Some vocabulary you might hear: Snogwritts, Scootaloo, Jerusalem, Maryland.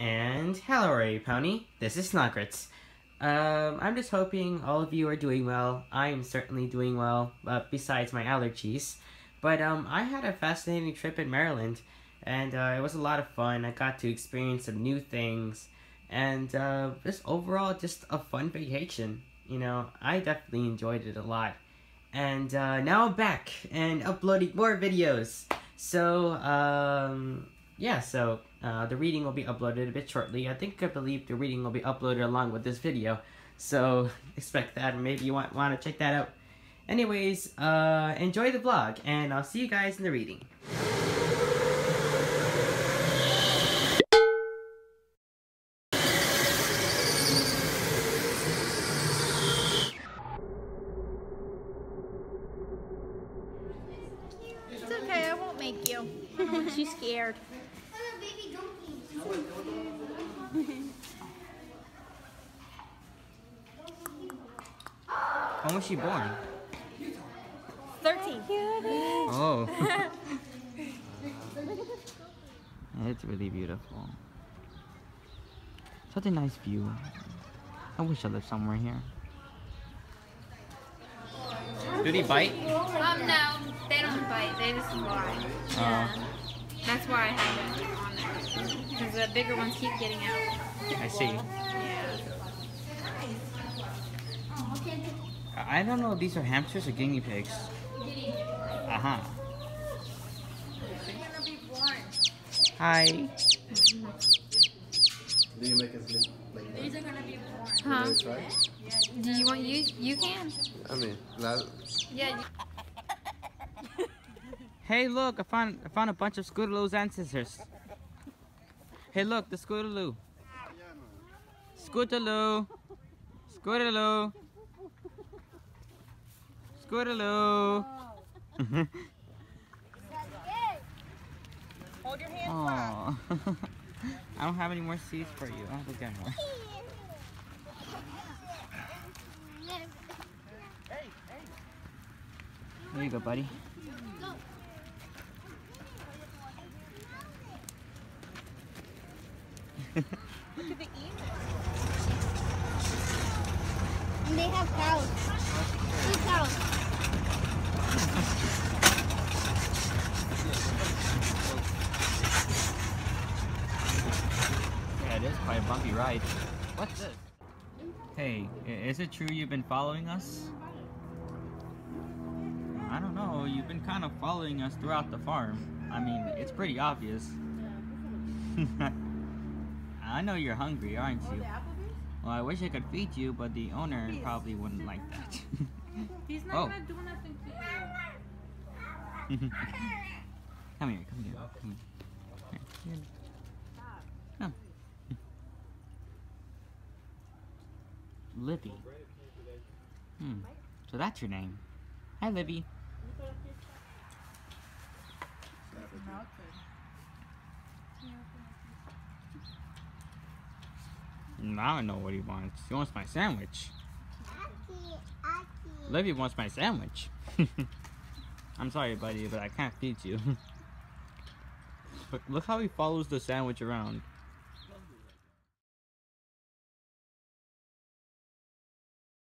And hello everybody, Pony. This is Snogwritts. I'm just hoping all of you are doing well. I am certainly doing well, besides my allergies. But I had a fascinating trip in Maryland, and it was a lot of fun. I got to experience some new things, and just overall just a fun vacation. You know, I definitely enjoyed it a lot. And now I'm back and uploading more videos. So, yeah, so the reading will be uploaded a bit shortly. I believe the reading will be uploaded along with this video. So, expect that, and maybe you want to check that out. Anyways, enjoy the vlog, and I'll see you guys in the reading. She's scared. Oh, baby donkey. When was she born? 13. Oh. It's really beautiful. Such a nice view. I wish I lived somewhere here. Do they bite? No. They don't bite. They just lie. Yeah. That's why I have it on there, because the bigger ones keep getting out. I see. Yeah. I don't know if these are hamsters or guinea pigs. Uh-huh. Hi. Do you make us live like that? These are gonna be born. Huh? Do you want you can? I mean, yeah. Hey, look! I found a bunch of Scootaloo's ancestors. Hey, look, the Scootaloo. Scootaloo, Scootaloo, Scootaloo. Hold your hands up. I don't have any more seeds for you. I'll have to get more. There you go, buddy. Look at the emus. And they have cows. Two cows. Yeah, it is quite a bumpy ride. What's this? Hey, is it true you've been following us? I don't know, you've been kind of following us throughout the farm. I mean, it's pretty obvious. I know you're hungry, aren't you? Well, I wish I could feed you, but the owner probably wouldn't like that. He's not gonna do nothing to you. Come here, come here, come here. Here. Come. Livy. So that's your name. Hi, Livy. I don't know what he wants. He wants my sandwich. Livy wants my sandwich. I'm sorry, buddy, but I can't feed you. But look how he follows the sandwich around.